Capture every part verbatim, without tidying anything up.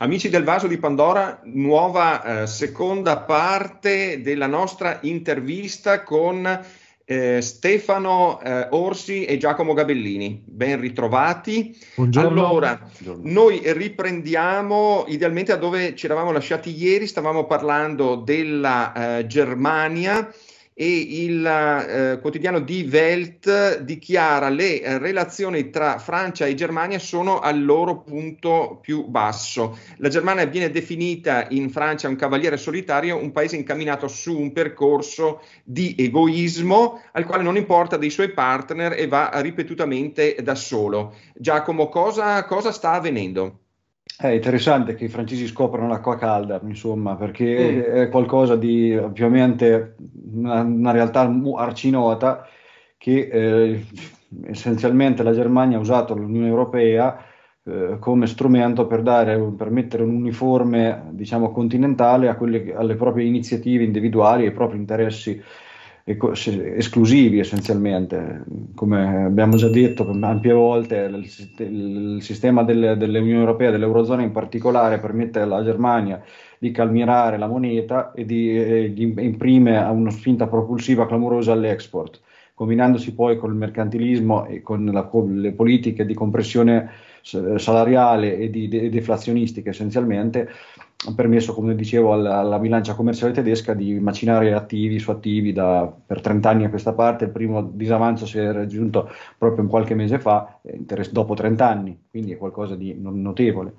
Amici del vaso di Pandora, nuova eh, seconda parte della nostra intervista con eh, Stefano eh, Orsi e Giacomo Gabellini. Ben ritrovati. Buongiorno. Allora, Buongiorno. Noi riprendiamo idealmente da dove ci eravamo lasciati ieri. Stavamo parlando della eh, Germania e il eh, quotidiano Die Welt dichiara: le eh, relazioni tra Francia e Germania sono al loro punto più basso. La Germania viene definita in Francia un cavaliere solitario, un paese incamminato su un percorso di egoismo al quale non importa dei suoi partner e va ripetutamente da solo. Giacomo, cosa, cosa sta avvenendo? È interessante che i francesi scoprano l'acqua calda, insomma, perché mm. è qualcosa di ovviamente una, una realtà arcinota che eh, essenzialmente la Germania ha usato l'Unione Europea eh, come strumento per, dare, per mettere un uniforme, diciamo, continentale a quelle, alle proprie iniziative individuali e ai propri interessi esclusivi, essenzialmente. Come abbiamo già detto ampie volte, il, il sistema delle, dell'Unione Europea, dell'Eurozona in particolare, permette alla Germania di calmierare la moneta e di, eh, di imprime una spinta propulsiva clamorosa all'export, combinandosi poi col mercantilismo e con, la, con le politiche di compressione salariale e di de, deflazionistica, essenzialmente. Ha permesso, come dicevo, alla, alla bilancia commerciale tedesca di macinare attivi su attivi da, per trent'anni a questa parte. Il primo disavanzo si è raggiunto proprio qualche mese fa, dopo trent'anni, quindi è qualcosa di notevole.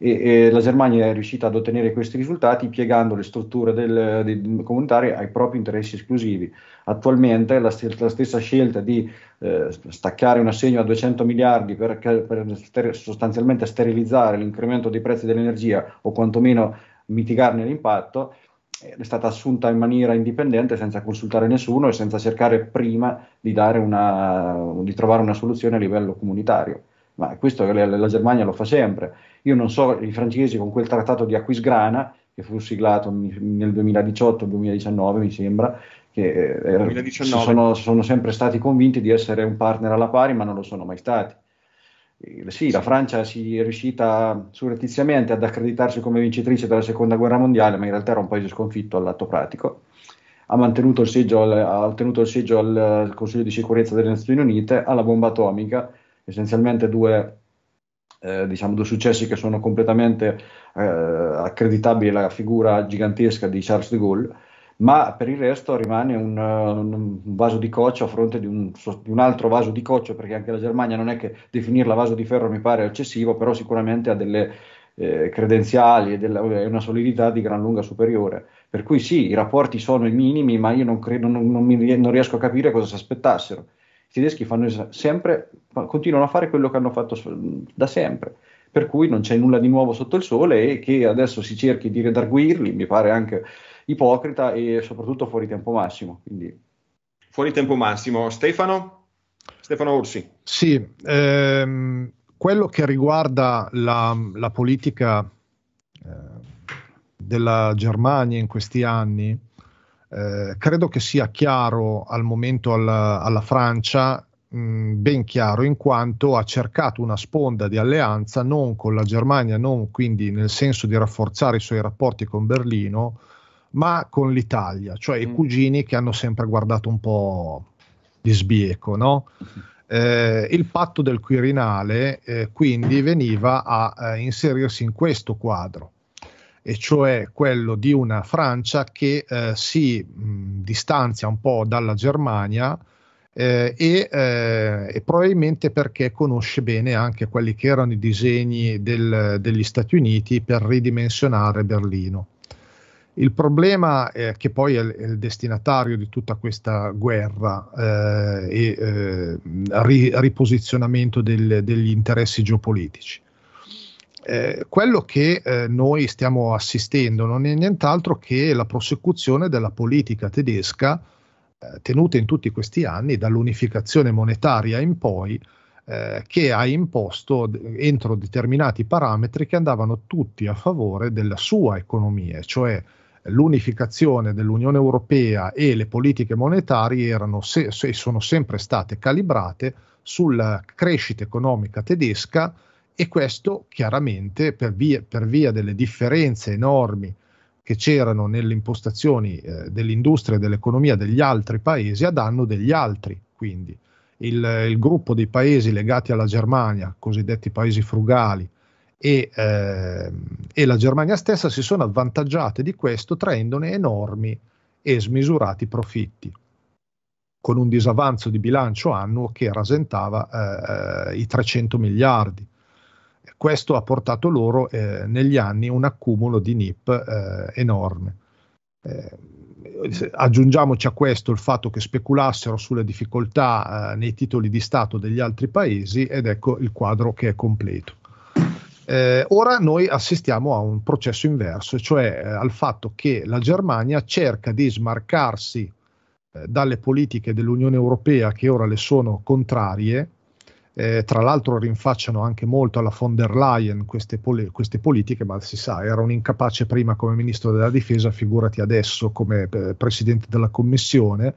E, e la Germania è riuscita ad ottenere questi risultati piegando le strutture del, del comunitarie ai propri interessi esclusivi. Attualmente la, st- la stessa scelta di eh, staccare un assegno a duecento miliardi per, per ster- sostanzialmente sterilizzare l'incremento dei prezzi dell'energia, o quantomeno mitigarne l'impatto, è stata assunta in maniera indipendente, senza consultare nessuno e senza cercare prima di, dare una, di trovare una soluzione a livello comunitario. Ma questo la, la Germania lo fa sempre. Io non so, i francesi con quel trattato di Acquisgrana, che fu siglato nel duemiladiciotto duemiladiciannove, mi sembra, che eh, sono, sono sempre stati convinti di essere un partner alla pari, ma non lo sono mai stati. Eh, sì, la Francia si è riuscita surrettiziamente ad accreditarsi come vincitrice della Seconda Guerra Mondiale, ma in realtà era un paese sconfitto all'atto pratico. Ha mantenuto il seggio al, ha ottenuto il seggio al, al Consiglio di Sicurezza delle Nazioni Unite, alla bomba atomica, essenzialmente due, eh, diciamo, due successi che sono completamente eh, accreditabili alla figura gigantesca di Charles de Gaulle, ma per il resto rimane un, un vaso di coccio a fronte di un, di un altro vaso di coccio, perché anche la Germania non è che definirla vaso di ferro mi pare eccessivo, però sicuramente ha delle eh, credenziali e della, una solidità di gran lunga superiore. Per cui sì, i rapporti sono i minimi, ma io non, credo, non, non, mi, non riesco a capire cosa si aspettassero. I tedeschi fanno sempre, continuano a fare quello che hanno fatto da sempre, per cui non c'è nulla di nuovo sotto il sole, e che adesso si cerchi di redarguirli mi pare anche ipocrita e soprattutto fuori tempo massimo. Quindi. Fuori tempo massimo. Stefano? Stefano Orsi. Sì, ehm, quello che riguarda la, la politica eh, della Germania in questi anni, Eh, credo che sia chiaro al momento alla, alla Francia, mh, ben chiaro, in quanto ha cercato una sponda di alleanza non con la Germania, non quindi nel senso di rafforzare i suoi rapporti con Berlino, ma con l'Italia, cioè mm. i cugini che hanno sempre guardato un po' di sbieco, no? Eh, il patto del Quirinale eh, quindi veniva a, a inserirsi in questo quadro, e cioè quello di una Francia che eh, si mh, distanzia un po' dalla Germania eh, e, eh, e probabilmente perché conosce bene anche quelli che erano i disegni del, degli Stati Uniti per ridimensionare Berlino. Il problema eh, che poi è il destinatario di tutta questa guerra eh, e eh, ri, riposizionamento del, degli interessi geopolitici. Eh, quello che eh, noi stiamo assistendo non è nient'altro che la prosecuzione della politica tedesca eh, tenuta in tutti questi anni dall'unificazione monetaria in poi, eh, che ha imposto entro determinati parametri che andavano tutti a favore della sua economia, cioè l'unificazione dell'Unione Europea, e le politiche monetarie erano se- se sono sempre state calibrate sulla crescita economica tedesca e questo chiaramente per via, per via delle differenze enormi che c'erano nelle impostazioni eh, dell'industria e dell'economia degli altri paesi a danno degli altri. Quindi il, il gruppo dei paesi legati alla Germania, cosiddetti paesi frugali, e, eh, e la Germania stessa si sono avvantaggiate di questo traendone enormi e smisurati profitti, con un disavanzo di bilancio annuo che rasentava eh, i trecento miliardi. Questo ha portato loro eh, negli anni un accumulo di N I P eh, enorme. Eh, aggiungiamoci a questo il fatto che speculassero sulle difficoltà eh, nei titoli di Stato degli altri paesi, ed ecco il quadro che è completo. Eh, ora noi assistiamo a un processo inverso, cioè eh, al fatto che la Germania cerca di smarcarsi eh, dalle politiche dell'Unione Europea che ora le sono contrarie. Eh, tra l'altro rinfacciano anche molto alla von der Leyen queste, pol- queste politiche, ma si sa, era un incapace prima come ministro della difesa, figurati adesso come eh, presidente della commissione,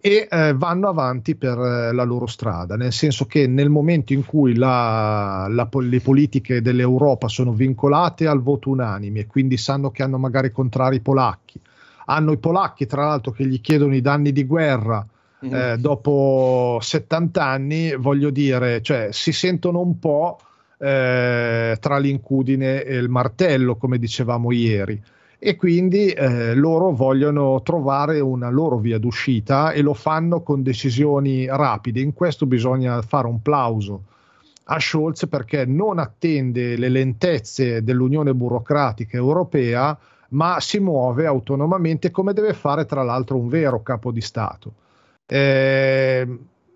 e eh, vanno avanti per eh, la loro strada, nel senso che nel momento in cui la, la, le politiche dell'Europa sono vincolate al voto unanime, e quindi sanno che hanno magari contrari i polacchi, hanno i polacchi tra l'altro che gli chiedono i danni di guerra, Eh, dopo settanta anni, voglio dire, cioè, si sentono un po' eh, tra l'incudine e il martello, come dicevamo ieri, e quindi eh, loro vogliono trovare una loro via d'uscita e lo fanno con decisioni rapide. In questo bisogna fare un plauso a Scholz, perché non attende le lentezze dell'Unione burocratica europea, ma si muove autonomamente, come deve fare tra l'altro un vero capo di Stato. Eh,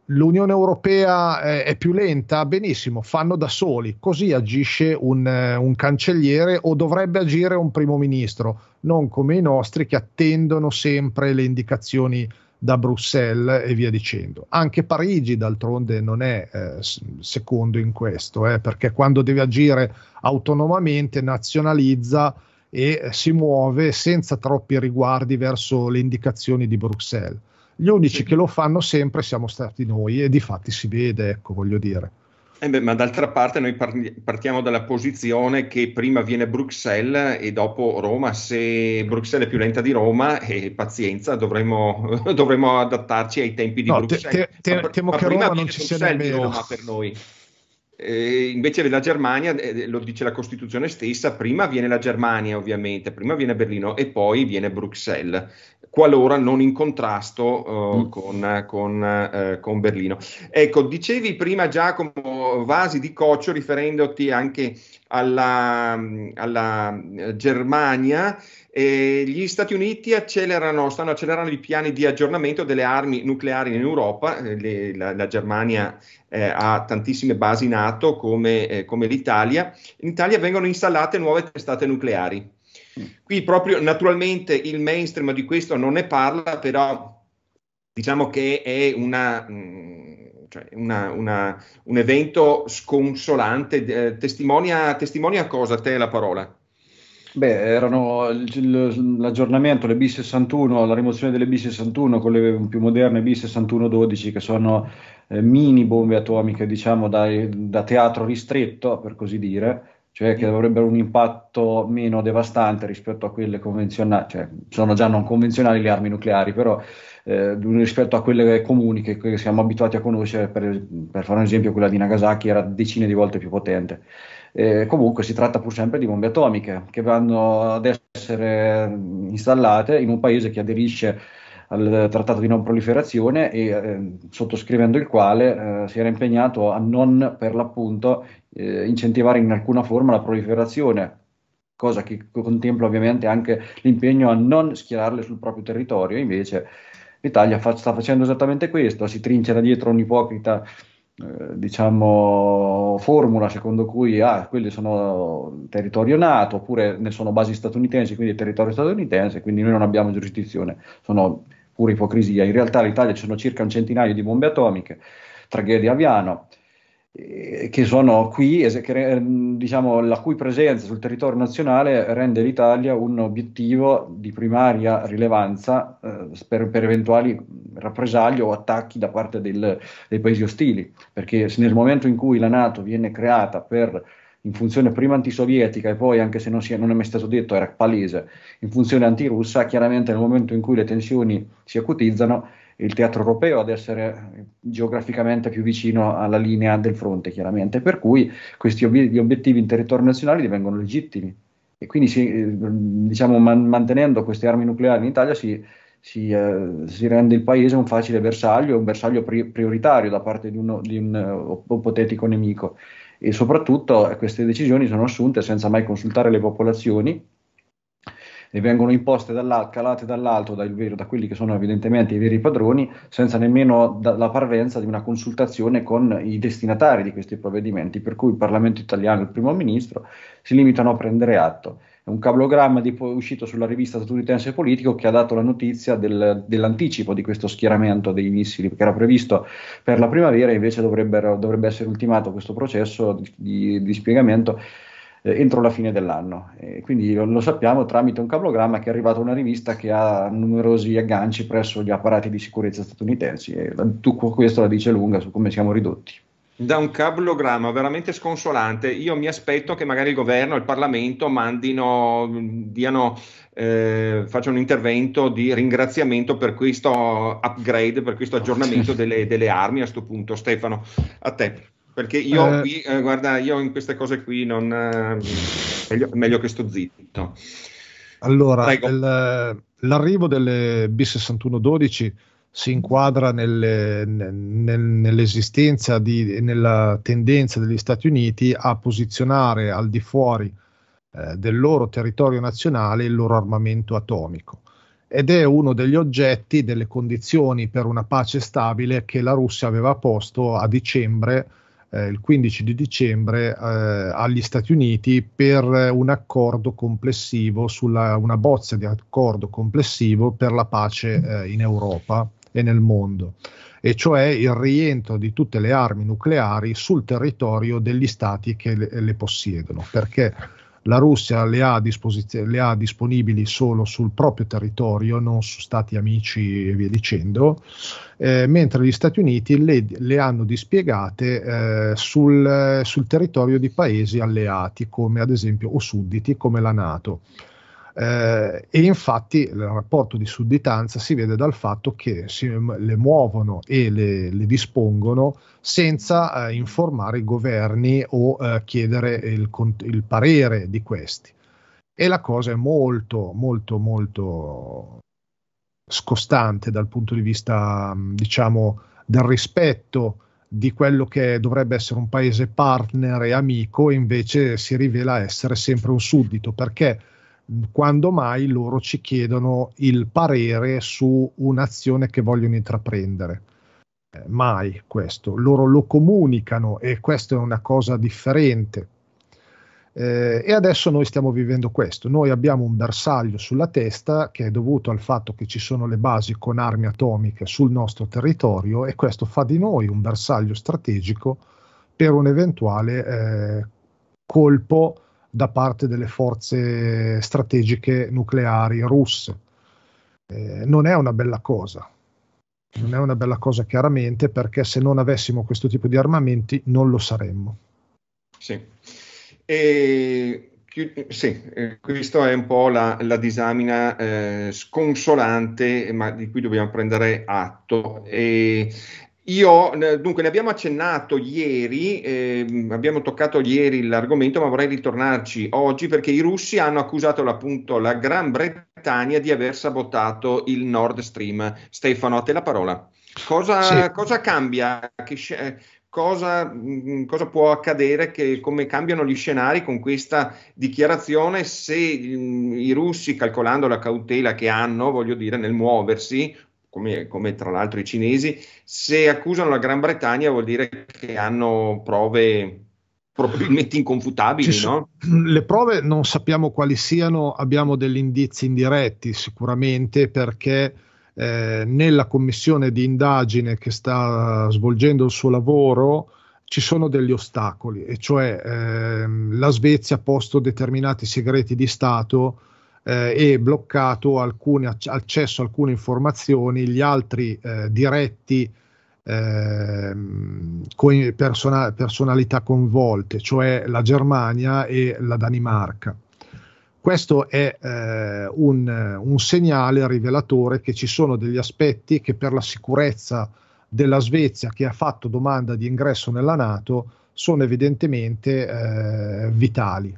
l'Unione Europea è, è più lenta? Benissimo, fanno da soli, così agisce un, un cancelliere, o dovrebbe agire un primo ministro, non come i nostri che attendono sempre le indicazioni da Bruxelles e via dicendo. Anche Parigi d'altronde non è eh, secondo in questo, eh, perché quando deve agire autonomamente nazionalizza e si muove senza troppi riguardi verso le indicazioni di Bruxelles. Gli unici che lo fanno sempre siamo stati noi, e di fatti si vede, ecco, voglio dire. Eh beh, ma d'altra parte noi partiamo dalla posizione che prima viene Bruxelles e dopo Roma. Se Bruxelles è più lenta di Roma, eh, pazienza, dovremo, dovremo adattarci ai tempi di no, Bruxelles. Te, te, ma, temo ma che Roma non ci sia nemmeno. Roma per noi. Eh, invece la Germania, eh, lo dice la Costituzione stessa, prima viene la Germania ovviamente, prima viene Berlino e poi viene Bruxelles, qualora non in contrasto uh, con, con, uh, con Berlino. Ecco, dicevi prima Giacomo Vasi di Coccio, riferendoti anche alla, alla Germania, eh, gli Stati Uniti accelerano, stanno accelerando i piani di aggiornamento delle armi nucleari in Europa. Le, la, la Germania eh, ha tantissime basi NATO come, eh, come l'Italia. In Italia vengono installate nuove testate nucleari. Qui proprio naturalmente il mainstream di questo non ne parla, però diciamo che è una, cioè una, una, un evento sconsolante. Eh, testimonia, testimonia cosa? A te la parola. Beh, erano il, l'aggiornamento, le B sessantuno, la rimozione delle B sessantuno con le più moderne B sessantuno dodici, che sono eh, mini bombe atomiche, diciamo, dai, da teatro ristretto, per così dire, cioè che avrebbero un impatto meno devastante rispetto a quelle convenzionali, cioè sono già non convenzionali le armi nucleari, però eh, rispetto a quelle comuni che, che siamo abituati a conoscere, per, per fare un esempio quella di Nagasaki era decine di volte più potente. Eh, comunque si tratta pur sempre di bombe atomiche che vanno ad essere installate in un paese che aderisce al Trattato di non proliferazione e eh, sottoscrivendo il quale eh, si era impegnato a non, per l'appunto, eh, incentivare in alcuna forma la proliferazione, cosa che contempla ovviamente anche l'impegno a non schierarle sul proprio territorio. Invece l'Italia fa- sta facendo esattamente questo, si trincera dietro un'ipocrita eh, diciamo formula secondo cui ah, quelli sono territorio NATO, oppure ne sono basi statunitensi, quindi è territorio statunitense, quindi noi non abbiamo giurisdizione. Sono pura ipocrisia. In realtà in Italia ci sono circa un centinaio di bombe atomiche, traghedia Aviano, eh, che sono qui e che, diciamo, la cui presenza sul territorio nazionale rende l'Italia un obiettivo di primaria rilevanza eh, per, per eventuali rappresaglie o attacchi da parte del, dei paesi ostili, perché nel momento in cui la NATO viene creata per in funzione prima antisovietica e poi, anche se non, sia, non è mai stato detto, era palese, in funzione antirussa, chiaramente nel momento in cui le tensioni si acutizzano, il teatro europeo ad essere geograficamente più vicino alla linea del fronte, chiaramente, per cui questi ob- obiettivi in territorio nazionale divengono legittimi e quindi si, diciamo, man- mantenendo queste armi nucleari in Italia si, si, eh, si rende il paese un facile bersaglio, un bersaglio pri- prioritario da parte di, uno, di un uh, ipotetico nemico. E soprattutto queste decisioni sono assunte senza mai consultare le popolazioni e vengono imposte dall'alto, calate dall'alto dal vero, da quelli che sono evidentemente i veri padroni, senza nemmeno da, la parvenza di una consultazione con i destinatari di questi provvedimenti, per cui il Parlamento italiano e il Primo Ministro si limitano a prendere atto. È un cablogramma di, uscito sulla rivista statunitense Politico, che ha dato la notizia del, dell'anticipo di questo schieramento dei missili, che era previsto per la primavera, invece dovrebbe essere ultimato questo processo di, di, di spiegamento entro la fine dell'anno, e quindi lo, lo sappiamo tramite un cablogramma che è arrivato a una rivista che ha numerosi agganci presso gli apparati di sicurezza statunitensi, e tu, questo la dice lunga su come siamo ridotti. Da un cablogramma veramente sconsolante. Io mi aspetto che magari il governo e il Parlamento mandino, diano, eh, facciano un intervento di ringraziamento per questo upgrade, per questo aggiornamento delle, delle armi. A sto punto, Stefano, a te. Perché io eh, qui, eh, guarda, io in queste cose qui non eh, meglio, meglio che sto zitto. Allora, il, l'arrivo delle B sessantuno dodici si inquadra nelle, nel, nell'esistenza di, nella tendenza degli Stati Uniti a posizionare al di fuori eh, del loro territorio nazionale il loro armamento atomico. Ed è uno degli oggetti, delle condizioni per una pace stabile che la Russia aveva posto a dicembre, Eh, il quindici di dicembre eh, agli Stati Uniti, per un accordo complessivo, sulla, una bozza di accordo complessivo per la pace eh, in Europa e nel mondo, e cioè il rientro di tutte le armi nucleari sul territorio degli stati che le, le possiedono, perché la Russia le ha, disposiz- le ha disponibili solo sul proprio territorio, non su stati amici e via dicendo, eh, mentre gli Stati Uniti le, le hanno dispiegate eh, sul, sul territorio di paesi alleati, come ad esempio, o sudditi, come la NATO. Eh, e infatti il rapporto di sudditanza si vede dal fatto che si, le muovono e le, le dispongono senza eh, informare i governi o eh, chiedere il, il parere di questi. E la cosa è molto, molto, molto scostante dal punto di vista, diciamo, del rispetto di quello che dovrebbe essere un paese partner e amico, e invece si rivela essere sempre un suddito, perché quando mai loro ci chiedono il parere su un'azione che vogliono intraprendere. Eh, mai questo. Loro lo comunicano, e questa è una cosa differente. Eh, e adesso noi stiamo vivendo questo. Noi abbiamo un bersaglio sulla testa che è dovuto al fatto che ci sono le basi con armi atomiche sul nostro territorio, e questo fa di noi un bersaglio strategico per un eventuale eh, colpo da parte delle forze strategiche nucleari russe. Eh, non è una bella cosa, non è una bella cosa chiaramente, perché se non avessimo questo tipo di armamenti non lo saremmo. Sì, e, sì eh, questa è un po' la, la disamina eh, sconsolante, ma di cui dobbiamo prendere atto. E, Io, dunque, ne abbiamo accennato ieri, eh, abbiamo toccato ieri l'argomento, ma vorrei ritornarci oggi, perché i russi hanno accusato appunto la Gran Bretagna di aver sabotato il Nord Stream. Stefano, a te la parola. Cosa, sì. cosa cambia? Che, cosa, mh, cosa può accadere? Che, come cambiano gli scenari con questa dichiarazione, se mh, i russi, calcolando la cautela che hanno, voglio dire, nel muoversi, Come, come tra l'altro i cinesi, se accusano la Gran Bretagna vuol dire che hanno prove probabilmente inconfutabili, no? Le prove non sappiamo quali siano, abbiamo degli indizi indiretti sicuramente, perché eh, nella commissione di indagine che sta svolgendo il suo lavoro ci sono degli ostacoli, e cioè ehm, la Svezia ha posto determinati segreti di Stato eh, e bloccato alcuni, accesso a alcune informazioni, gli altri eh, diretti eh, con persona, personalità coinvolte, cioè la Germania e la Danimarca. Questo è eh, un, un segnale rivelatore che ci sono degli aspetti che per la sicurezza della Svezia, che ha fatto domanda di ingresso nella NATO, sono evidentemente eh, vitali.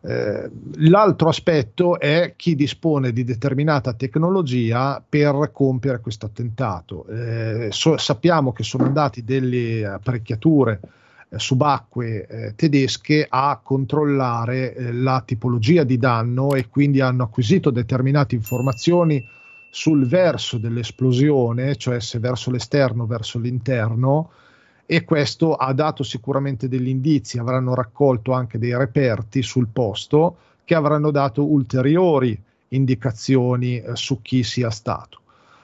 Eh, l'altro aspetto è chi dispone di determinata tecnologia per compiere questo attentato. Eh, so, sappiamo che sono andati delle apparecchiature eh, subacquee eh, tedesche a controllare eh, la tipologia di danno, e quindi hanno acquisito determinate informazioni sul verso dell'esplosione, cioè se verso l'esterno o verso l'interno, e questo ha dato sicuramente degli indizi. Avranno raccolto anche dei reperti sul posto che avranno dato ulteriori indicazioni eh, su chi sia stato.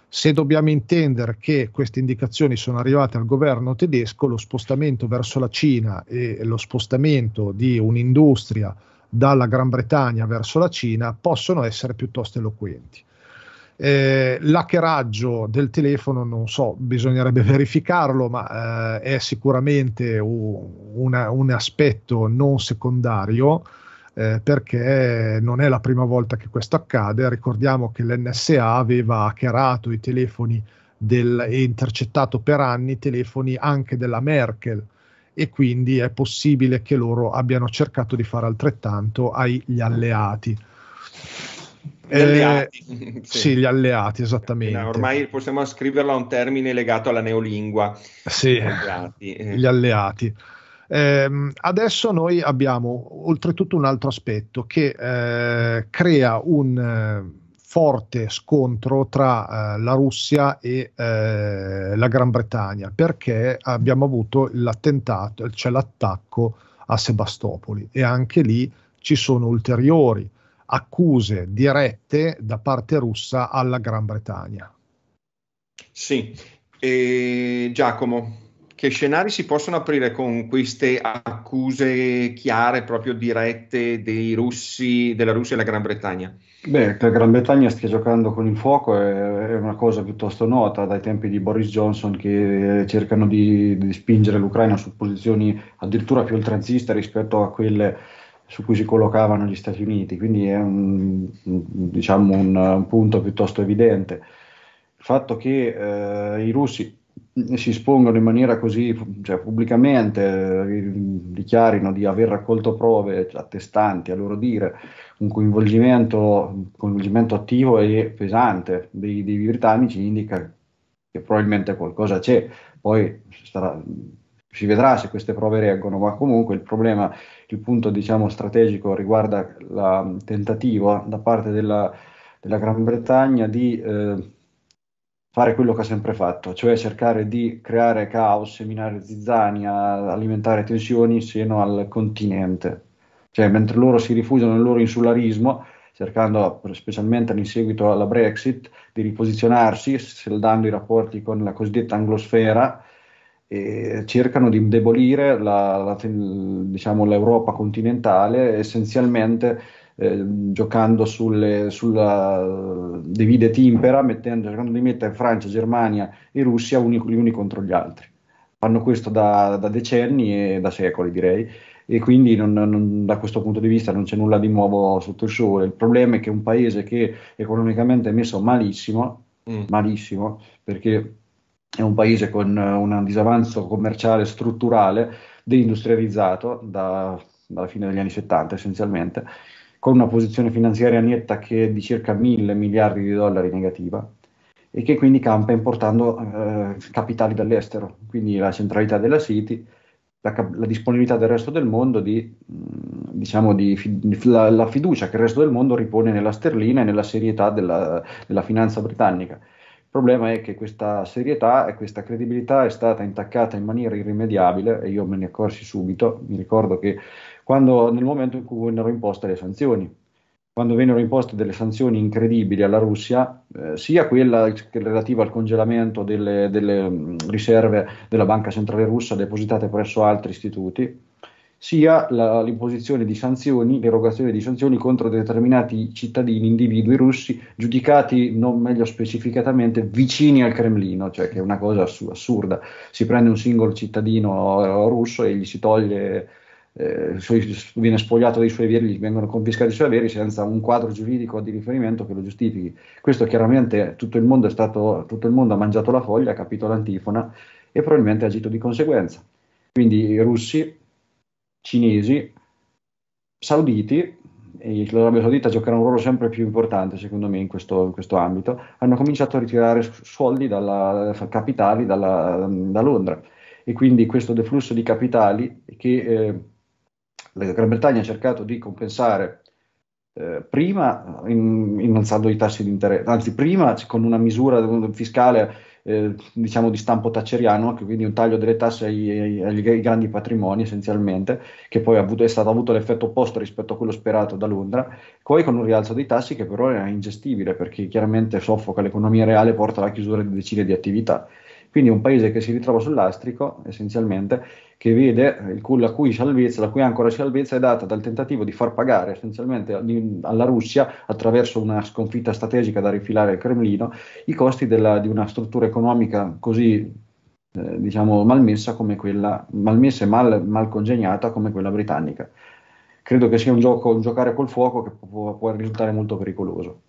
Se dobbiamo intendere che queste indicazioni sono arrivate al governo tedesco, lo spostamento verso la Cina e lo spostamento di un'industria dalla Gran Bretagna verso la Cina possono essere piuttosto eloquenti. Eh, l'hackeraggio del telefono, non so, bisognerebbe verificarlo, ma eh, è sicuramente un, una, un aspetto non secondario, eh, perché non è la prima volta che questo accade. Ricordiamo che l'N S A aveva hackerato i telefoni del, e intercettato per anni telefoni anche della Merkel, e quindi è possibile che loro abbiano cercato di fare altrettanto agli alleati. Gli alleati. Eh, sì. sì, gli alleati, esattamente. Ormai possiamo ascriverla a un termine legato alla neolingua. Sì, alleati. Gli alleati. Eh, adesso noi abbiamo oltretutto un altro aspetto che eh, crea un eh, forte scontro tra eh, la Russia e eh, la Gran Bretagna, perché abbiamo avuto l'attentato, cioè l'attacco a Sebastopoli, e anche lì ci sono ulteriori accuse dirette da parte russa alla Gran Bretagna. Sì, e Giacomo, che scenari si possono aprire con queste accuse chiare, proprio dirette, dei russi, della Russia e della Gran Bretagna? Beh, che la Gran Bretagna stia giocando con il fuoco è, è una cosa piuttosto nota dai tempi di Boris Johnson, che cercano di, di spingere l'Ucraina su posizioni addirittura più oltranziste rispetto a quelle su cui si collocavano gli Stati Uniti, quindi è un, diciamo un, un punto piuttosto evidente. Il fatto che eh, i russi si espongano in maniera così, cioè pubblicamente, eh, dichiarino di aver raccolto prove attestanti, a loro dire, un coinvolgimento, coinvolgimento attivo e pesante dei, dei britannici, indica che probabilmente qualcosa c'è. Poi sarà... si vedrà se queste prove reggono, ma comunque il problema, il punto diciamo strategico, riguarda la tentativa da parte della, della Gran Bretagna di eh, fare quello che ha sempre fatto, cioè cercare di creare caos, seminare zizzania, alimentare tensioni in seno al continente. Cioè, mentre loro si rifugiano nel loro insularismo, cercando, specialmente in seguito alla Brexit, di riposizionarsi, saldando i rapporti con la cosiddetta anglosfera, e cercano di indebolire la, la, diciamo, l'Europa continentale, essenzialmente eh, giocando sulle, sulla divide timpera, mettendo, cercando di mettere Francia, Germania e Russia uni, gli uni contro gli altri. Fanno questo da, da decenni e da secoli, direi, e quindi non, non, da questo punto di vista non c'è nulla di nuovo sotto il sole. Il problema è che un paese che economicamente è messo malissimo, mm. malissimo, perché è un paese con un disavanzo commerciale strutturale, deindustrializzato da, dalla fine degli anni settanta essenzialmente, con una posizione finanziaria netta che è di circa mille miliardi di dollari negativa, e che quindi campa importando eh, capitali dall'estero, quindi la centralità della City, la, la disponibilità del resto del mondo, di, diciamo di, di, la, la fiducia che il resto del mondo ripone nella sterlina e nella serietà della, della finanza britannica. Il problema è che questa serietà e questa credibilità è stata intaccata in maniera irrimediabile, e io me ne accorsi subito. Mi ricordo che quando, nel momento in cui vennero imposte le sanzioni, quando vennero imposte delle sanzioni incredibili alla Russia, eh, sia quella relativa al congelamento delle, delle riserve della Banca Centrale Russa depositate presso altri istituti, sia la, l'imposizione di sanzioni, l'erogazione di sanzioni contro determinati cittadini, individui russi, giudicati, non meglio specificatamente, vicini al Cremlino, cioè che è una cosa assurda. Si prende un singolo cittadino russo e gli si toglie... Eh, viene spogliato dei suoi averi, gli vengono confiscati i suoi averi senza un quadro giuridico di riferimento che lo giustifichi. Questo chiaramente tutto il mondo è stato, tutto il mondo ha mangiato la foglia, ha capito l'antifona e probabilmente ha agito di conseguenza. Quindi russi, cinesi, sauditi, e l'Arabia Saudita giocherà un ruolo sempre più importante secondo me in questo, in questo ambito, hanno cominciato a ritirare soldi dalla capitali dalla, da Londra, e quindi questo deflusso di capitali che eh, la Gran Bretagna ha cercato di compensare eh, prima in, innalzando i tassi di interesse, anzi prima con una misura fiscale eh, diciamo di stampo thatcheriano, che quindi un taglio delle tasse ai, ai, ai grandi patrimoni essenzialmente, che poi ha avuto, è stato avuto l'effetto opposto rispetto a quello sperato da Londra, poi con un rialzo dei tassi che però è ingestibile perché chiaramente soffoca l'economia reale e porta alla chiusura di decine di attività. Quindi un paese che si ritrova sul lastrico, essenzialmente, che vede il cui, la cui salvezza, la cui ancora salvezza è data dal tentativo di far pagare essenzialmente alla Russia, attraverso una sconfitta strategica da rifilare al Cremlino, i costi della, di una struttura economica così eh, diciamo malmessa come quella, malmessa e mal, mal congegnata come quella britannica. Credo che sia un gioco, un giocare col fuoco che può, può risultare molto pericoloso.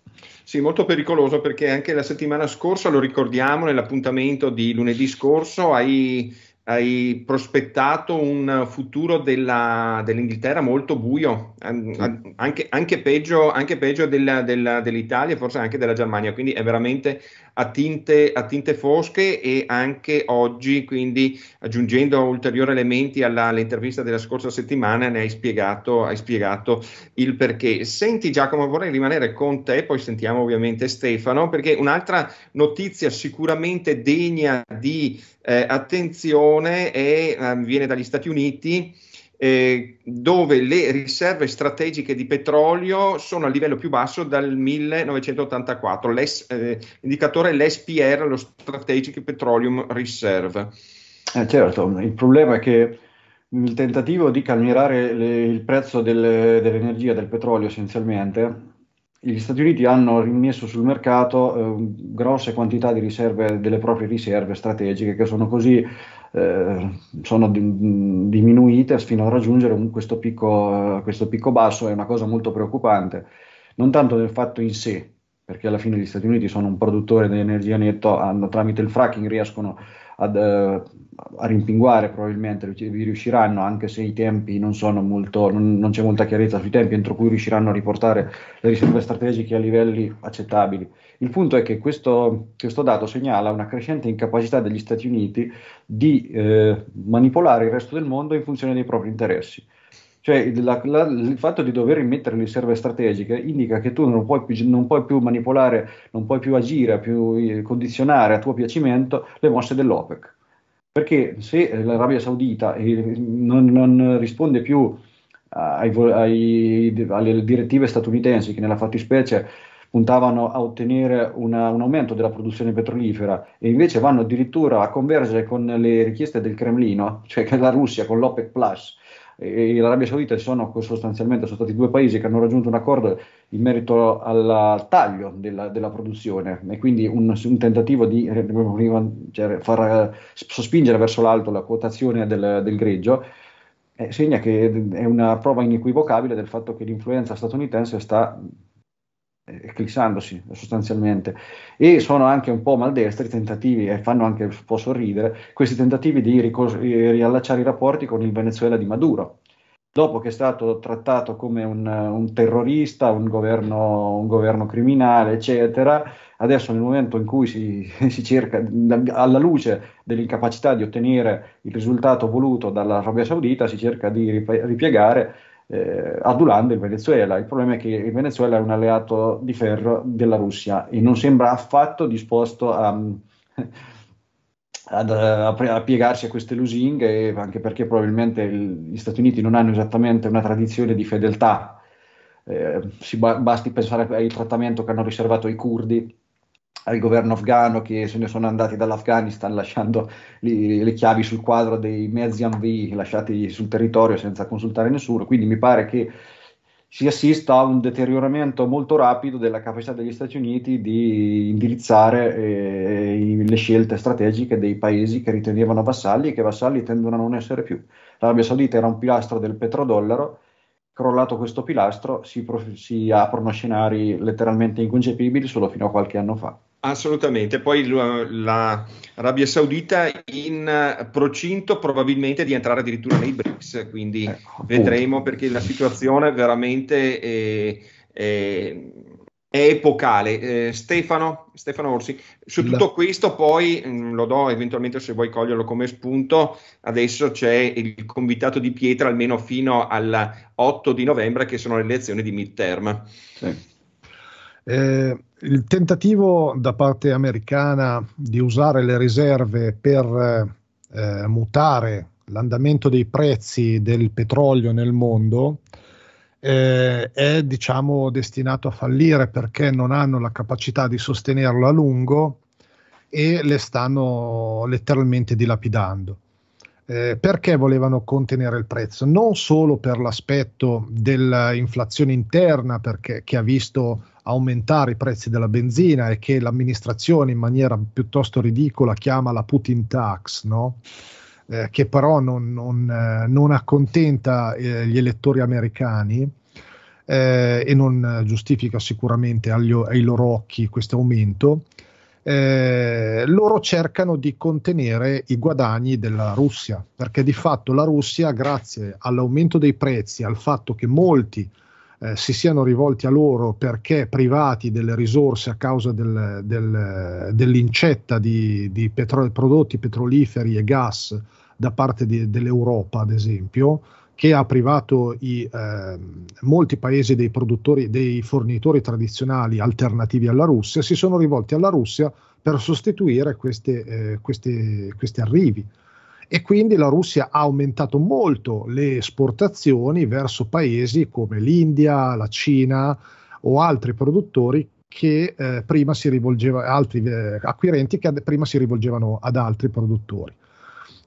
Sì, molto pericoloso, perché anche la settimana scorsa, lo ricordiamo, nell'appuntamento di lunedì scorso hai, hai prospettato un futuro della, dell'Inghilterra molto buio, sì. anche, anche peggio, anche peggio della, della, dell'Italia e forse anche della Germania, quindi è veramente a tinte, a tinte fosche. E anche oggi, quindi aggiungendo ulteriori elementi alla, all'intervista della scorsa settimana, ne hai spiegato, hai spiegato il perché. Senti Giacomo, vorrei rimanere con te, poi sentiamo ovviamente Stefano, perché un'altra notizia sicuramente degna di eh, attenzione è, eh, viene dagli Stati Uniti, Eh, dove le riserve strategiche di petrolio sono al livello più basso dal millenovecentottantaquattro, l'es, eh, l'indicatore l'S P R, lo Strategic Petroleum Reserve. Eh certo, il problema è che il tentativo di calmierare le, il prezzo del, dell'energia, del petrolio essenzialmente, gli Stati Uniti hanno rimesso sul mercato eh, grosse quantità di riserve, delle proprie riserve strategiche, che sono così eh, sono di, diminuite fino a raggiungere un, questo picco, uh, questo picco basso. È una cosa molto preoccupante, non tanto del fatto in sé, perché alla fine gli Stati Uniti sono un produttore di energia netto, hanno, tramite il fracking riescono ad, uh, a rimpinguare, probabilmente vi riusciranno, anche se i tempi non sono molto, non, non c'è molta chiarezza sui tempi entro cui riusciranno a riportare le riserve strategiche a livelli accettabili. Il punto è che questo, questo dato segnala una crescente incapacità degli Stati Uniti di eh, manipolare il resto del mondo in funzione dei propri interessi. Cioè la, la, il fatto di dover immettere le riserve strategiche indica che tu non puoi più, non puoi più manipolare, non puoi più agire, più eh, condizionare a tuo piacimento le mosse dell'OPEC, perché se l'Arabia Saudita eh, non, non risponde più ai, ai, alle direttive statunitensi, che nella fattispecie puntavano a ottenere una, un aumento della produzione petrolifera, e invece vanno addirittura a convergere con le richieste del Cremlino, cioè che la Russia con l'OPEC Plus e l'Arabia Saudita sono sostanzialmente sono stati due paesi che hanno raggiunto un accordo in merito al taglio della, della produzione, e quindi un, un tentativo di cioè, far sospingere verso l'alto la quotazione del, del greggio, eh, segna che è una prova inequivocabile del fatto che l'influenza statunitense sta eclissandosi sostanzialmente, e sono anche un po' maldestri i tentativi, e fanno anche un po' sorridere questi tentativi di ricos- riallacciare i rapporti con il Venezuela di Maduro, dopo che è stato trattato come un, un terrorista, un governo, un governo criminale eccetera. Adesso, nel momento in cui si, si cerca, alla luce dell'incapacità di ottenere il risultato voluto dall'Arabia Saudita, si cerca di ripiegare Eh, adulando il Venezuela. Il problema è che il Venezuela è un alleato di ferro della Russia e non sembra affatto disposto a, a, a piegarsi a queste lusinghe, anche perché probabilmente il, gli Stati Uniti non hanno esattamente una tradizione di fedeltà eh, si ba- basti pensare al trattamento che hanno riservato i curdi al governo afghano, che se ne sono andati dall'Afghanistan lasciando li, le chiavi sul quadro dei mezzi anvi lasciati sul territorio senza consultare nessuno. Quindi mi pare che si assista a un deterioramento molto rapido della capacità degli Stati Uniti di indirizzare eh, le scelte strategiche dei paesi che ritenevano vassalli e che vassalli tendono a non essere più. L'Arabia Saudita era un pilastro del petrodollaro, crollato questo pilastro si, prof- si aprono scenari letteralmente inconcepibili solo fino a qualche anno fa. Assolutamente, poi l'Arabia Saudita in procinto probabilmente di entrare addirittura nei BRICS, quindi ecco, vedremo, perché la situazione veramente è, è, è epocale. Eh, Stefano, Stefano Orsi, su tutto la... questo poi mh, lo do eventualmente se vuoi coglierlo come spunto, adesso c'è il convitato di pietra almeno fino all'otto di novembre, che sono le elezioni di midterm. Sì. Eh, il tentativo da parte americana di usare le riserve per eh, mutare l'andamento dei prezzi del petrolio nel mondo eh, è, diciamo, destinato a fallire, perché non hanno la capacità di sostenerlo a lungo e le stanno letteralmente dilapidando. Eh, perché volevano contenere il prezzo? Non solo per l'aspetto dell'inflazione interna, perché che ha visto aumentare i prezzi della benzina e che l'amministrazione in maniera piuttosto ridicola chiama la Putin tax, no? eh, che però non, non, eh, non accontenta eh, gli elettori americani eh, e non giustifica sicuramente agli, ai loro occhi questo aumento. Eh, loro cercano di contenere i guadagni della Russia, perché di fatto la Russia, grazie all'aumento dei prezzi, al fatto che molti Eh, si siano rivolti a loro perché privati delle risorse a causa del, del, dell'incetta di, di petro- prodotti petroliferi e gas da parte di, dell'Europa, ad esempio, che ha privato i, eh, molti paesi dei produttori, dei fornitori tradizionali alternativi alla Russia, si sono rivolti alla Russia per sostituire queste, eh, queste, questi arrivi. E quindi la Russia ha aumentato molto le esportazioni verso paesi come l'India, la Cina o altri produttori che eh, prima si rivolgeva altri eh, acquirenti che ad, prima si rivolgevano ad altri produttori.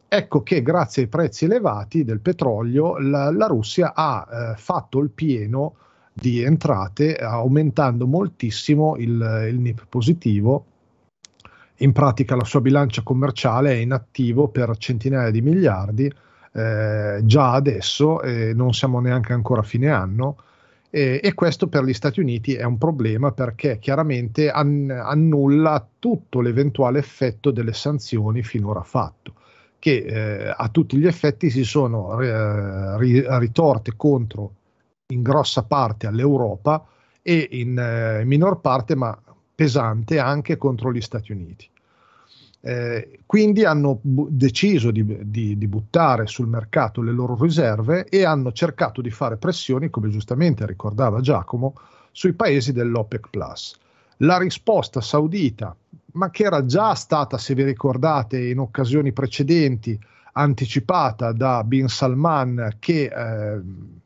Ecco che grazie ai prezzi elevati del petrolio la, la Russia ha eh, fatto il pieno di entrate, aumentando moltissimo il, il N I P positivo. In pratica la sua bilancia commerciale è in attivo per centinaia di miliardi eh, già adesso, eh, non siamo neanche ancora a fine anno, eh, e questo per gli Stati Uniti è un problema, perché chiaramente an- annulla tutto l'eventuale effetto delle sanzioni finora fatto, che eh, a tutti gli effetti si sono eh, ri- ritorte contro in grossa parte all'Europa e in eh, minor parte, ma pesante, anche contro gli Stati Uniti. Eh, quindi hanno bu- deciso di, di, di buttare sul mercato le loro riserve e hanno cercato di fare pressioni, come giustamente ricordava Giacomo, sui paesi dell'OPEC Plus. La risposta saudita, ma che era già stata, se vi ricordate, in occasioni precedenti anticipata da Bin Salman, che eh,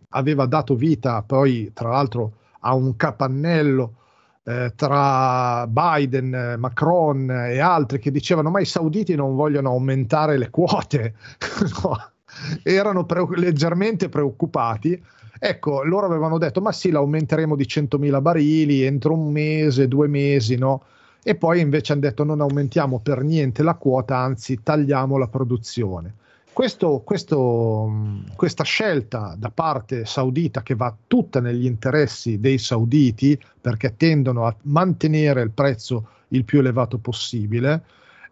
aveva dato vita poi tra l'altro a un capannello tra Biden, Macron e altri, che dicevano ma i sauditi non vogliono aumentare le quote, no. Erano pre- leggermente preoccupati, ecco, loro avevano detto ma sì, l'aumenteremo di centomila barili entro un mese, due mesi, no? E poi invece hanno detto non aumentiamo per niente la quota, anzi tagliamo la produzione. Questo, questo, questa scelta da parte saudita, che va tutta negli interessi dei sauditi, perché tendono a mantenere il prezzo il più elevato possibile,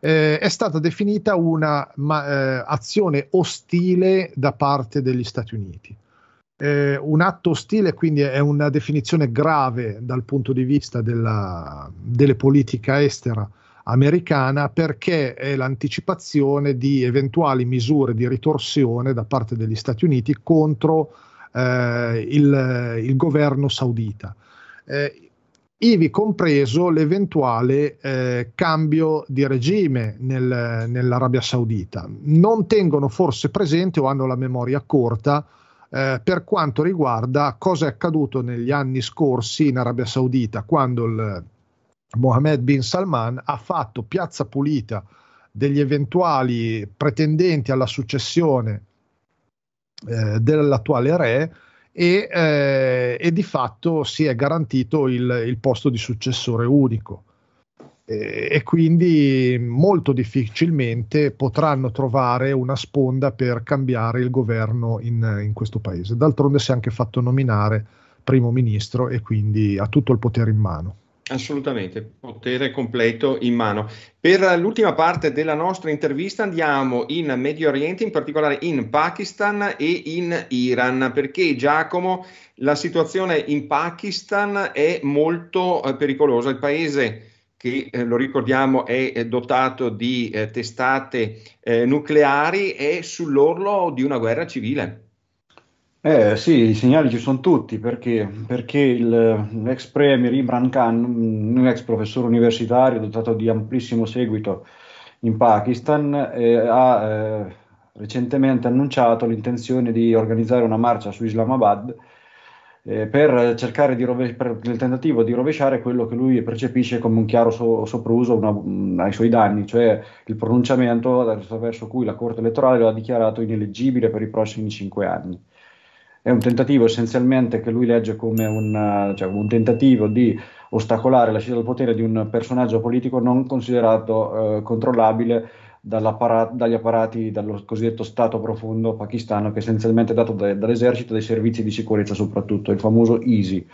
eh, è stata definita una ma, eh, azione ostile da parte degli Stati Uniti. Eh, un atto ostile, quindi è una definizione grave dal punto di vista della, delle politica estera americana, perché è l'anticipazione di eventuali misure di ritorsione da parte degli Stati Uniti contro eh, il, il governo saudita, eh, ivi compreso l'eventuale eh, cambio di regime nel, nell'Arabia Saudita. Non tengono forse presente o hanno la memoria corta eh, per quanto riguarda cosa è accaduto negli anni scorsi in Arabia Saudita, quando il Mohammed bin Salman ha fatto piazza pulita degli eventuali pretendenti alla successione eh, dell'attuale re e, eh, e di fatto si è garantito il, il posto di successore unico. E, e quindi molto difficilmente potranno trovare una sponda per cambiare il governo in, in questo paese. D'altronde si è anche fatto nominare primo ministro e quindi ha tutto il potere in mano. Assolutamente, potere completo in mano. Per l'ultima parte della nostra intervista andiamo in Medio Oriente, in particolare in Pakistan e in Iran, perché Giacomo, la situazione in Pakistan è molto eh, pericolosa. Il paese che eh, lo ricordiamo è dotato di eh, testate eh, nucleari è sull'orlo di una guerra civile. Eh sì, i segnali ci sono tutti, perché, perché il, l'ex premier Imran Khan, un ex professore universitario dotato di amplissimo seguito in Pakistan, eh, ha eh, recentemente annunciato l'intenzione di organizzare una marcia su Islamabad eh, per cercare di rove- per il tentativo di rovesciare quello che lui percepisce come un chiaro so- sopruso una, ai suoi danni, cioè il pronunciamento attraverso cui la Corte elettorale lo ha dichiarato ineleggibile per i prossimi cinque anni. È un tentativo essenzialmente che lui legge come un, cioè, un tentativo di ostacolare l'ascesa al potere di un personaggio politico non considerato eh, controllabile dagli apparati, dallo cosiddetto Stato profondo pakistano, che è essenzialmente dato da, dall'esercito e dai servizi di sicurezza, soprattutto il famoso I S I.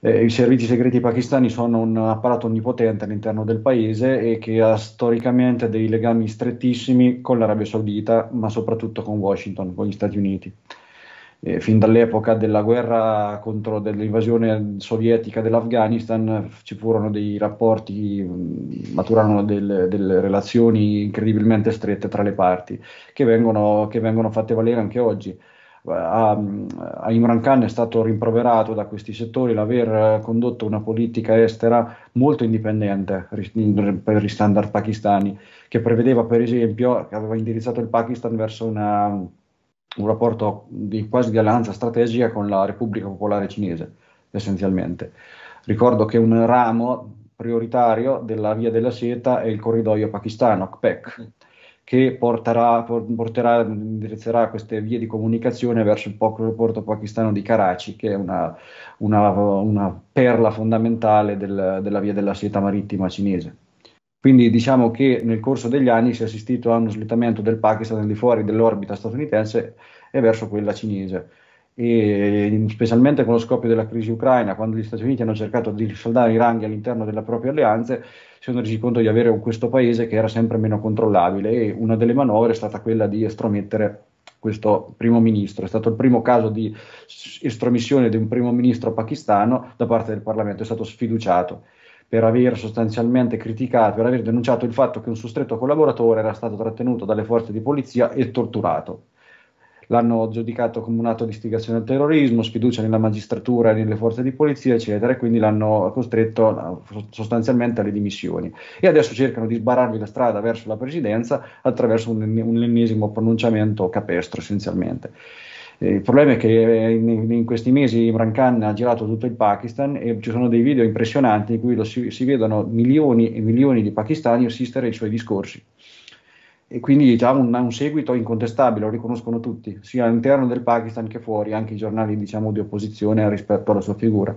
Eh, I servizi segreti pakistani sono un apparato onnipotente all'interno del paese e che ha storicamente dei legami strettissimi con l'Arabia Saudita, ma soprattutto con Washington, con gli Stati Uniti. Eh, fin dall'epoca della guerra contro dell'invasione sovietica dell'Afghanistan ci furono dei rapporti, maturarono delle, delle relazioni incredibilmente strette tra le parti, che vengono, che vengono fatte valere anche oggi. A, a Imran Khan è stato rimproverato da questi settori l'aver condotto una politica estera molto indipendente per gli standard pakistani, che prevedeva, per esempio, che aveva indirizzato il Pakistan verso una... un rapporto di, quasi di alleanza strategica con la Repubblica Popolare Cinese, essenzialmente. Ricordo che un ramo prioritario della Via della Seta è il corridoio pakistano, P E C, che porterà, porterà, indirizzerà queste vie di comunicazione verso il porto pakistano di Karachi, che è una, una, una perla fondamentale del, della Via della Seta marittima cinese. Quindi diciamo che nel corso degli anni si è assistito a uno slittamento del Pakistan al di fuori dell'orbita statunitense e verso quella cinese. E specialmente con lo scoppio della crisi ucraina, quando gli Stati Uniti hanno cercato di riscaldare i ranghi all'interno delle proprie alleanze, si sono resi conto di avere questo paese che era sempre meno controllabile, e una delle manovre è stata quella di estromettere questo primo ministro. È stato il primo caso di estromissione di un primo ministro pakistano da parte del Parlamento, è stato sfiduciato per aver sostanzialmente criticato, per aver denunciato il fatto che un suo stretto collaboratore era stato trattenuto dalle forze di polizia e torturato. L'hanno giudicato come un atto di istigazione al terrorismo, sfiducia nella magistratura e nelle forze di polizia, eccetera, e quindi l'hanno costretto sostanzialmente alle dimissioni. E adesso cercano di sbarrarvi la strada verso la presidenza attraverso un, un ennesimo pronunciamento capestro, essenzialmente. Il problema è che in, in questi mesi Imran Khan ha girato tutto il Pakistan e ci sono dei video impressionanti in cui lo si, si vedono milioni e milioni di pakistani assistere ai suoi discorsi, e quindi ha un, un seguito incontestabile, lo riconoscono tutti, sia all'interno del Pakistan che fuori, anche i giornali, diciamo, di opposizione rispetto alla sua figura.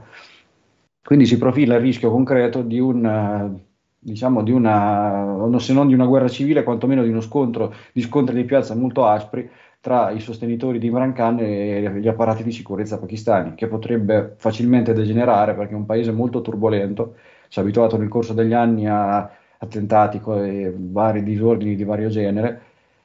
Quindi si profila il rischio concreto di un... diciamo di una, se non di una guerra civile, quantomeno di uno scontro, di scontri di piazza molto aspri tra i sostenitori di Imran Khan e gli apparati di sicurezza pakistani, che potrebbe facilmente degenerare, perché è un paese molto turbolento, si è abituato nel corso degli anni a attentati e vari disordini di vario genere,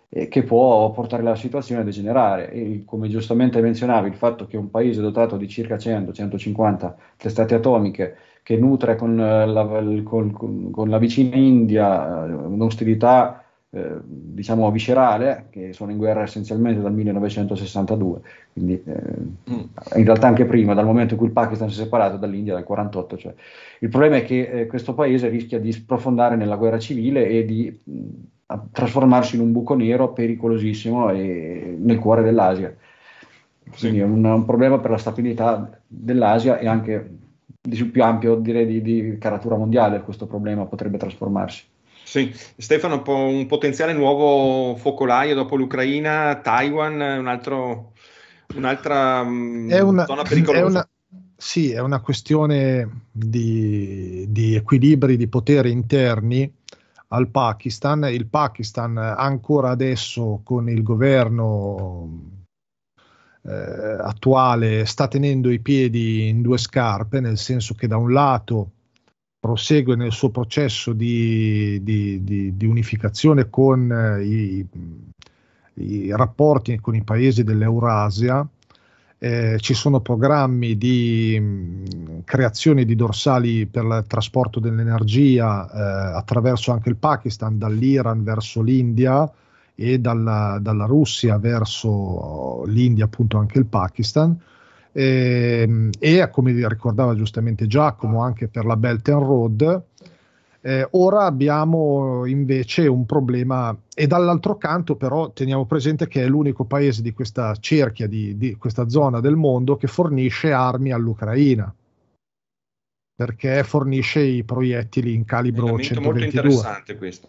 e che può portare la situazione a degenerare. E come giustamente menzionavi, il fatto che un paese dotato di circa cento centocinquanta testate atomiche, che nutre con la, con, con la vicina India un'ostilità eh, diciamo viscerale, che sono in guerra essenzialmente dal millenovecentosessantadue, quindi eh, mm. in realtà anche prima, dal momento in cui il Pakistan si è separato dall'India nel quarantotto. Cioè. Il problema è che eh, questo paese rischia di sprofondare nella guerra civile e di mh, trasformarsi in un buco nero pericolosissimo e, nel cuore dell'Asia. Quindi è un, un problema per la stabilità dell'Asia e anche di più ampio, direi, di, di caratura mondiale. Questo problema potrebbe trasformarsi. Sì, Stefano, po- un potenziale nuovo focolaio dopo l'Ucraina, Taiwan, un altro, un'altra mh, è una, zona pericolosa. È una, sì, è una questione di, di equilibri di potere interni al Pakistan. Il Pakistan ancora adesso con il governo Eh, attuale sta tenendo i piedi in due scarpe, nel senso che da un lato prosegue nel suo processo di, di, di, di unificazione con eh, i, i rapporti con i paesi dell'Eurasia, eh, ci sono programmi di mh, creazione di dorsali per il trasporto dell'energia eh, attraverso anche il Pakistan, dall'Iran verso l'India e dalla, dalla Russia verso l'India, appunto anche il Pakistan, e, e come ricordava giustamente Giacomo anche per la Belt and Road. Eh, ora abbiamo invece un problema, e dall'altro canto però teniamo presente che è l'unico paese di questa cerchia, di, di questa zona del mondo che fornisce armi all'Ucraina, perché fornisce i proiettili in calibro centoventidue. È molto interessante questo.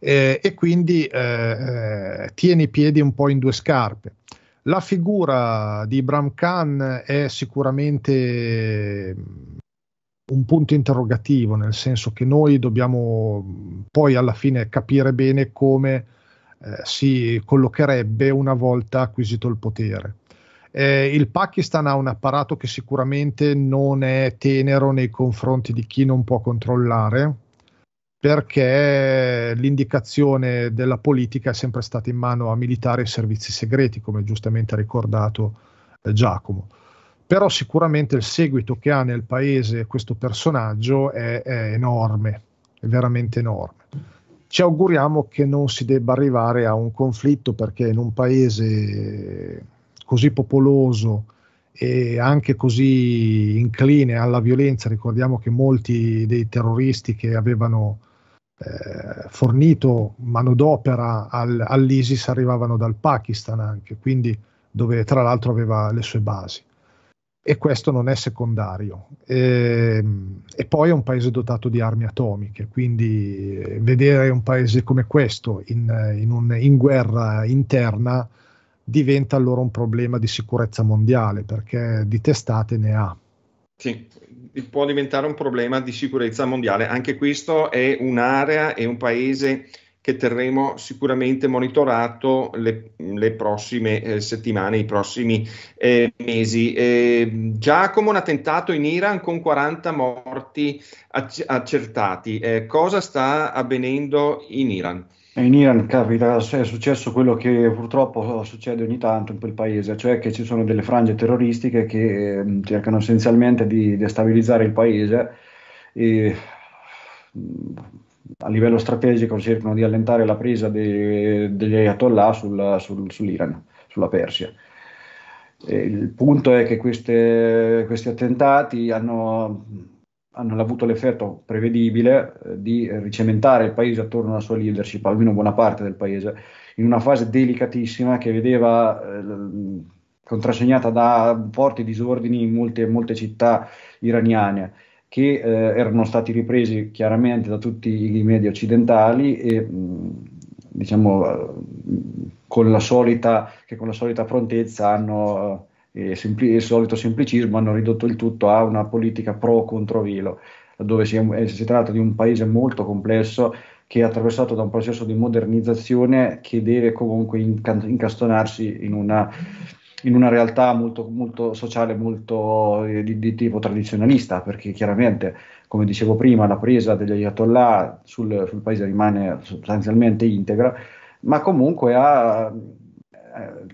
Eh, e quindi eh, tiene i piedi un po' in due scarpe. La figura di Imran Khan è sicuramente un punto interrogativo, nel senso che noi dobbiamo poi alla fine capire bene come eh, si collocherebbe una volta acquisito il potere. Eh, il Pakistan ha un apparato che sicuramente non è tenero nei confronti di chi non può controllare, perché l'indicazione della politica è sempre stata in mano a militari e servizi segreti, come giustamente ha ricordato eh, Giacomo. Però sicuramente il seguito che ha nel paese questo personaggio è, è enorme, è veramente enorme. Ci auguriamo che non si debba arrivare a un conflitto, perché in un paese così popoloso e anche così incline alla violenza, ricordiamo che molti dei terroristi che avevano Eh, fornito manodopera al, all'ISIS arrivavano dal Pakistan anche, quindi dove tra l'altro aveva le sue basi, e questo non è secondario. E, e poi è un paese dotato di armi atomiche, quindi vedere un paese come questo in, in, un, in guerra interna diventa allora un problema di sicurezza mondiale, perché di testate ne ha. Sì, può diventare un problema di sicurezza mondiale. Anche questo è un'area e un paese che terremo sicuramente monitorato le, le prossime eh, settimane, i prossimi eh, mesi. Eh, Giacomo, un attentato in Iran con quaranta morti ac- accertati. Eh, cosa sta avvenendo in Iran? In Iran, capita, è successo quello che purtroppo succede ogni tanto in quel paese, cioè che ci sono delle frange terroristiche che eh, cercano essenzialmente di destabilizzare il paese e a livello strategico cercano di allentare la presa de, degli Ayatollah sulla, sul, sull'Iran, sulla Persia. E il punto è che queste, questi attentati hanno... hanno avuto l'effetto prevedibile di ricementare il paese attorno alla sua leadership, almeno buona parte del paese, in una fase delicatissima che vedeva eh, contrassegnata da forti disordini in molte, molte città iraniane, che eh, erano stati ripresi chiaramente da tutti i media occidentali e mh, diciamo con la solita, che con la solita prontezza hanno... e sempli- il solito semplicismo hanno ridotto il tutto a una politica pro controvelo, dove si, è, si tratta di un paese molto complesso che è attraversato da un processo di modernizzazione che deve comunque inca- incastonarsi in una, in una realtà molto, molto sociale, molto eh, di, di tipo tradizionalista, perché chiaramente, come dicevo prima, la presa degli Ayatollah sul, sul paese rimane sostanzialmente integra, ma comunque ha...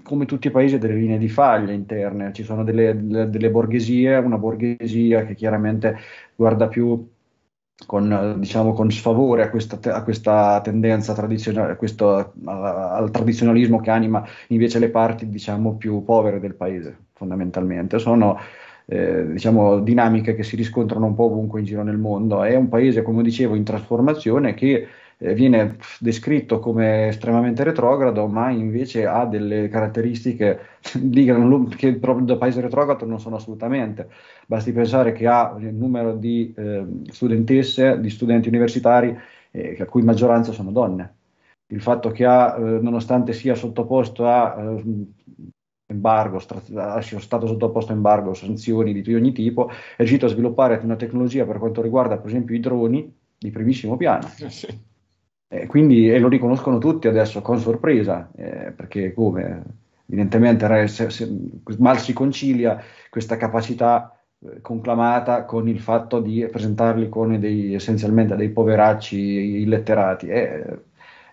come tutti i paesi, delle linee di faglia interne. Ci sono delle, delle, delle borghesie, una borghesia che chiaramente guarda più con, diciamo, con sfavore a questa, a questa tendenza tradizionale, a questo, a, al tradizionalismo che anima invece le parti, diciamo, più povere del paese, fondamentalmente. Sono eh, diciamo, dinamiche che si riscontrano un po' ovunque in giro nel mondo. È un paese, come dicevo, in trasformazione che eh, viene descritto come estremamente retrogrado, ma invece ha delle caratteristiche di gran lunga che proprio da paese retrogrado non sono assolutamente. Basti pensare che ha il numero di eh, studentesse, di studenti universitari, eh, a cui maggioranza sono donne. Il fatto che ha, eh, nonostante sia sottoposto a eh, embargo, stra- stato sottoposto a embargo, sanzioni di ogni tipo, è riuscito a sviluppare una tecnologia per quanto riguarda per esempio i droni di primissimo piano. Eh sì. eh, quindi, e lo riconoscono tutti adesso con sorpresa, eh, perché come evidentemente se, se, mal si concilia questa capacità eh, conclamata con il fatto di presentarli come dei, essenzialmente dei poveracci illetterati. Eh,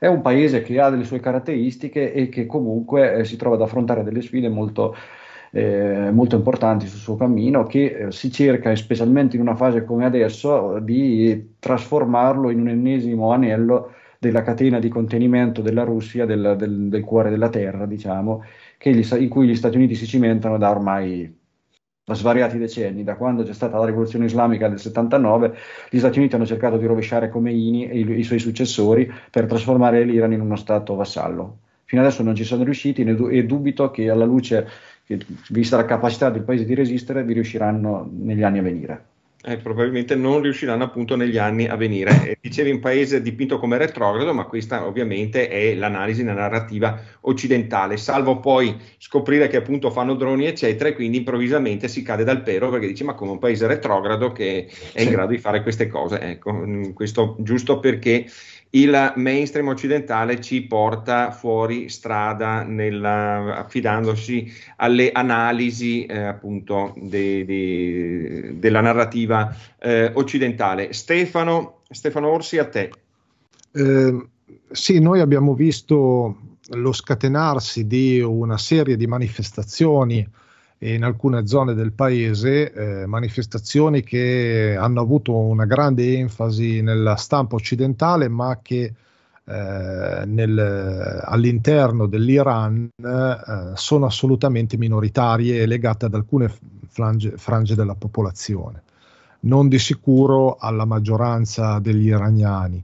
È un paese che ha delle sue caratteristiche e che comunque eh, si trova ad affrontare delle sfide molto, eh, molto importanti sul suo cammino, che eh, si cerca, specialmente in una fase come adesso, di trasformarlo in un ennesimo anello della catena di contenimento della Russia, del, del, del cuore della terra, diciamo, che gli, in cui gli Stati Uniti si cimentano da ormai da svariati decenni. Da quando c'è stata la rivoluzione islamica del settantanove, gli Stati Uniti hanno cercato di rovesciare Khomeini e i, i suoi successori per trasformare l'Iran in uno stato vassallo. Fino adesso non ci sono riusciti ne, e dubito che alla luce, che, vista la capacità del paese di resistere, vi riusciranno negli anni a venire. Eh, probabilmente non riusciranno appunto negli anni a venire. Eh, dicevi un paese dipinto come retrogrado, ma questa ovviamente è l'analisi nella narrativa occidentale, salvo poi scoprire che appunto fanno droni eccetera, e quindi improvvisamente si cade dal pero perché dici ma come un paese retrogrado che è in sì. grado di fare queste cose. Ecco, questo giusto perché il mainstream occidentale ci porta fuori strada nella, affidandosi alle analisi eh, appunto de, de, della narrativa eh, occidentale. Stefano, Stefano Orsi, a te. Eh, sì, noi abbiamo visto lo scatenarsi di una serie di manifestazioni in alcune zone del paese, eh, manifestazioni che hanno avuto una grande enfasi nella stampa occidentale, ma che eh, nel, all'interno dell'Iran eh, sono assolutamente minoritarie e legate ad alcune frange, frange della popolazione, non di sicuro alla maggioranza degli iraniani,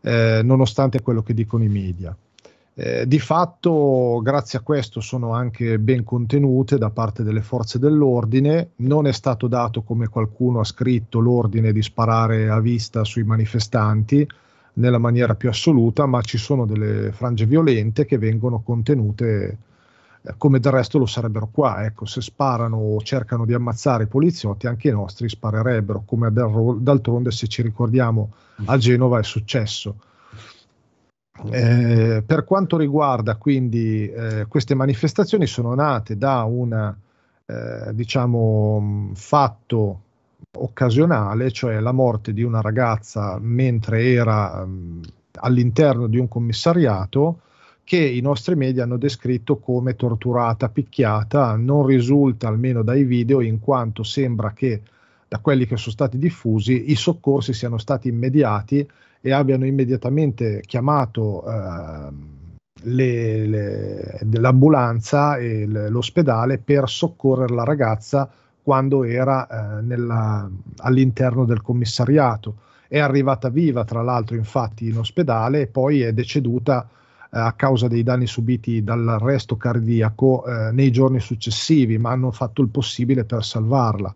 eh, nonostante quello che dicono i media. Eh, di fatto, grazie a questo, sono anche ben contenute da parte delle forze dell'ordine. Non è stato dato, come qualcuno ha scritto, l'ordine di sparare a vista sui manifestanti nella maniera più assoluta, ma ci sono delle frange violente che vengono contenute, eh, come del resto lo sarebbero qua. Ecco, se sparano o cercano di ammazzare i poliziotti, anche i nostri sparerebbero, come d'altronde, se ci ricordiamo, a Genova è successo. Eh, per quanto riguarda quindi eh, queste manifestazioni, sono nate da un eh, diciamo fatto occasionale, cioè la morte di una ragazza mentre era mh, all'interno di un commissariato, che i nostri media hanno descritto come torturata, picchiata. Non risulta, almeno dai video, in quanto sembra che da quelli che sono stati diffusi i soccorsi siano stati immediati e abbiano immediatamente chiamato eh, le, le, l'ambulanza e le, l'ospedale per soccorrere la ragazza quando era eh, nella, all'interno del commissariato. È arrivata viva, tra l'altro, infatti, in ospedale, e poi è deceduta eh, a causa dei danni subiti dall'arresto cardiaco eh, nei giorni successivi, ma hanno fatto il possibile per salvarla.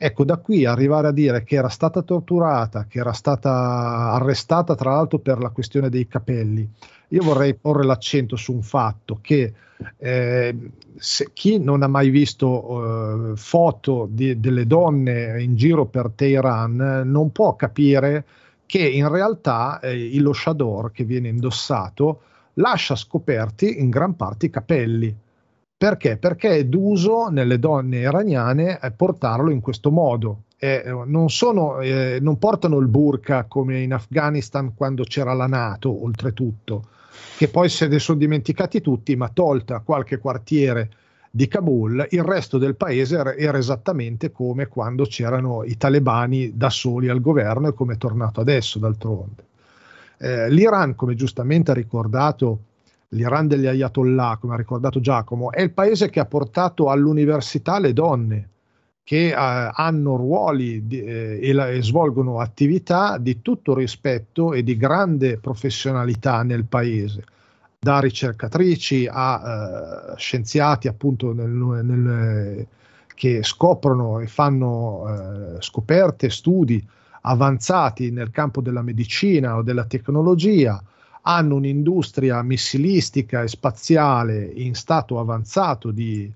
Ecco, da qui arrivare a dire che era stata torturata, che era stata arrestata, tra l'altro, per la questione dei capelli. Io vorrei porre l'accento su un fatto che eh, se, chi non ha mai visto eh, foto di, delle donne in giro per Teheran non può capire che in realtà eh, il chador che viene indossato lascia scoperti in gran parte i capelli. Perché? Perché è d'uso nelle donne iraniane portarlo in questo modo. Eh, non, sono, eh, non portano il burka come in Afghanistan quando c'era la NATO, oltretutto, che poi se ne sono dimenticati tutti, ma tolta qualche quartiere di Kabul, il resto del paese era esattamente come quando c'erano i talebani da soli al governo e come è tornato adesso, d'altronde. Eh, L'Iran, come giustamente ha ricordato, l'Iran degli Ayatollah, come ha ricordato Giacomo, è il paese che ha portato all'università le donne, che eh, hanno ruoli di, eh, e, la, e svolgono attività di tutto rispetto e di grande professionalità nel paese, da ricercatrici a eh, scienziati appunto nel, nel, che scoprono e fanno eh, scoperte, studi avanzati nel campo della medicina o della tecnologia, hanno un'industria missilistica e spaziale in stato avanzato di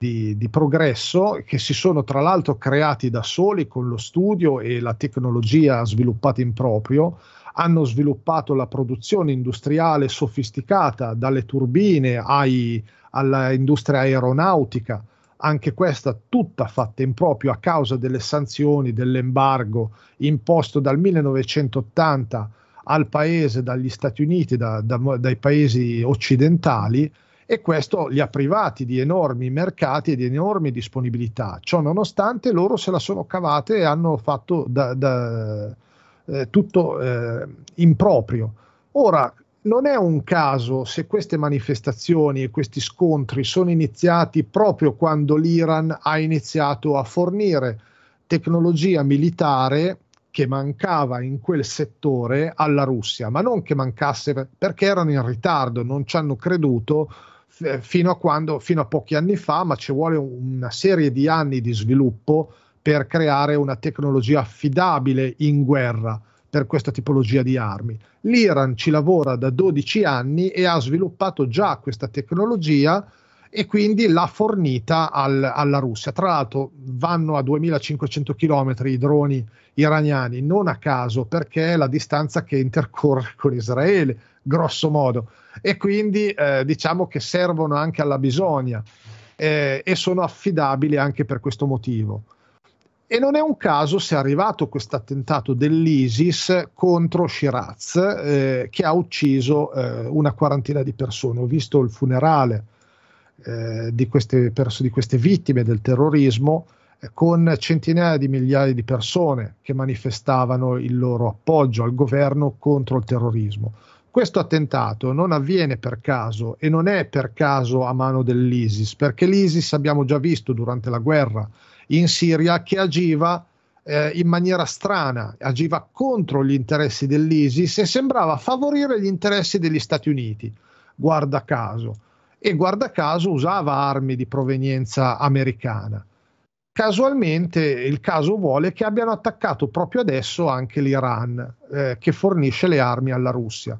Di, di progresso, che si sono tra l'altro creati da soli con lo studio e la tecnologia sviluppata in proprio, hanno sviluppato la produzione industriale sofisticata dalle turbine ai, alla industria aeronautica, anche questa tutta fatta in proprio a causa delle sanzioni, dell'embargo imposto dal millenovecentottanta al paese dagli Stati Uniti, da, da, dai paesi occidentali, e questo li ha privati di enormi mercati e di enormi disponibilità. Ciò nonostante loro se la sono cavate e hanno fatto da, da, eh, tutto eh, in proprio. Ora, non è un caso se queste manifestazioni e questi scontri sono iniziati proprio quando l'Iran ha iniziato a fornire tecnologia militare che mancava in quel settore alla Russia, ma non che mancasse perché erano in ritardo, non ci hanno creduto, Fino a, quando, fino a pochi anni fa, ma ci vuole una serie di anni di sviluppo per creare una tecnologia affidabile in guerra per questa tipologia di armi. L'Iran ci lavora da dodici anni e ha sviluppato già questa tecnologia e quindi l'ha fornita al, alla Russia. Tra l'altro vanno a duemilacinquecento chilometri i droni iraniani, non a caso, perché è la distanza che intercorre con Israele, grosso modo, e quindi eh, diciamo che servono anche alla bisogna eh, e sono affidabili anche per questo motivo. E non è un caso se è arrivato questo attentato dell'ISIS contro Shiraz eh, che ha ucciso eh, una quarantina di persone. Ho visto il funerale eh, di, queste pers- di queste vittime del terrorismo eh, con centinaia di migliaia di persone che manifestavano il loro appoggio al governo contro il terrorismo. Questo attentato non avviene per caso e non è per caso a mano dell'ISIS, perché l'ISIS abbiamo già visto durante la guerra in Siria che agiva eh, in maniera strana, agiva contro gli interessi dell'ISIS e sembrava favorire gli interessi degli Stati Uniti, guarda caso, e guarda caso usava armi di provenienza americana. Casualmente il caso vuole che abbiano attaccato proprio adesso anche l'Iran eh, che fornisce le armi alla Russia.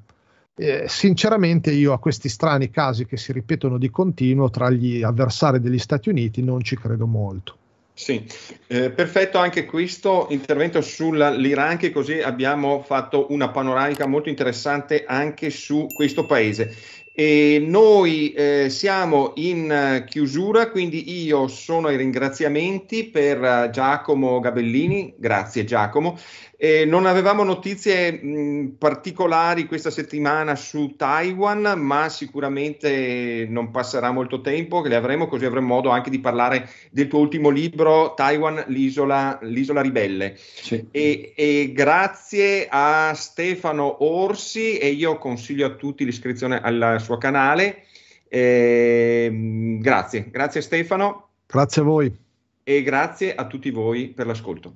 Eh, sinceramente io a questi strani casi che si ripetono di continuo tra gli avversari degli Stati Uniti non ci credo molto. Sì, eh, perfetto anche questo intervento sull'Iran, che così abbiamo fatto una panoramica molto interessante anche su questo paese. E noi eh, siamo in chiusura, quindi io sono ai ringraziamenti per Giacomo Gabellini, grazie Giacomo. Eh, non avevamo notizie mh, particolari questa settimana su Taiwan, ma sicuramente non passerà molto tempo che le avremo, così avremo modo anche di parlare del tuo ultimo libro, Taiwan, l'isola, l'isola ribelle. Sì. E, e grazie a Stefano Orsi, e io consiglio a tutti l'iscrizione alla suo canale. Eh, grazie, grazie Stefano. Grazie a voi. E grazie a tutti voi per l'ascolto.